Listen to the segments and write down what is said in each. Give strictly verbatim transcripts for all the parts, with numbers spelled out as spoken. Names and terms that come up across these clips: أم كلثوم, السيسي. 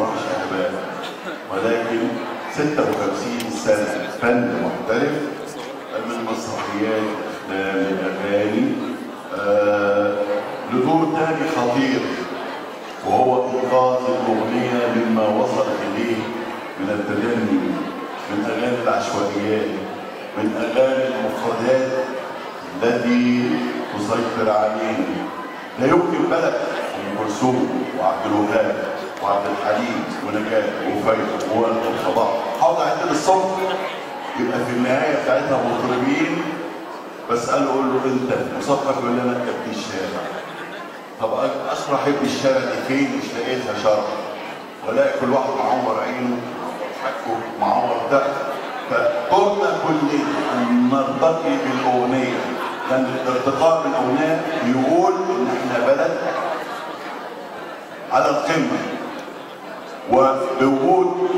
راحش هباء، ولكن ستة وخمسين سنة فن محترف من مسرحيات أفلام الأغاني آه، لدور تاني خطير وهو إنقاذ الأغنية مما وصلت إليه من التدني، من أغاني العشوائيات، من أغاني المفردات التي تسيطر علينا. لا يمكن بلد أم كلثوم وعبد الوهاب وعبد الحليم ونجاة وفيض ووالد وصباح حاول أعدل الصوت، يبقى في النهايه بتاعتها مطربين بساله اقول له انت مصفق يقول لي انا كابتن الشارع. طب اشرح ابن الشارع دي فين؟ مش لاقيتها شرح، والاقي كل واحد معور عينه وحكه معور ده. فقلنا كلنا ان نرتقي بالاغنيه، لان الارتقاء بالاغنيه يقول ان احنا بلد على القمه. وبوجود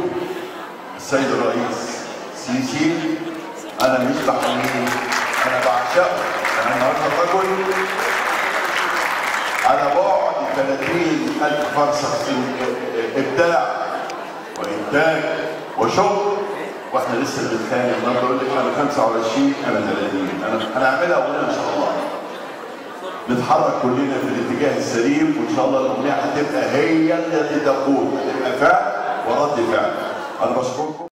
السيد الرئيس السيسي انا مش بحميه، انا بعشقه. انا النهارده رجل على بعد ثلاثين ألف فرصه ابداع وانتاج وشغل، واحنا لسه بنتخانق. النهارده اقول لك انا خمسة وعشرين، انا ثلاثين، انا انا هعملها اغنيه ان شاء الله. نتحرك كلنا في الاتجاه السليم، وان شاء الله الاغنيه هتبقى هي التي تقول، هتبقى فعل ورد فعل. انا بشكركم.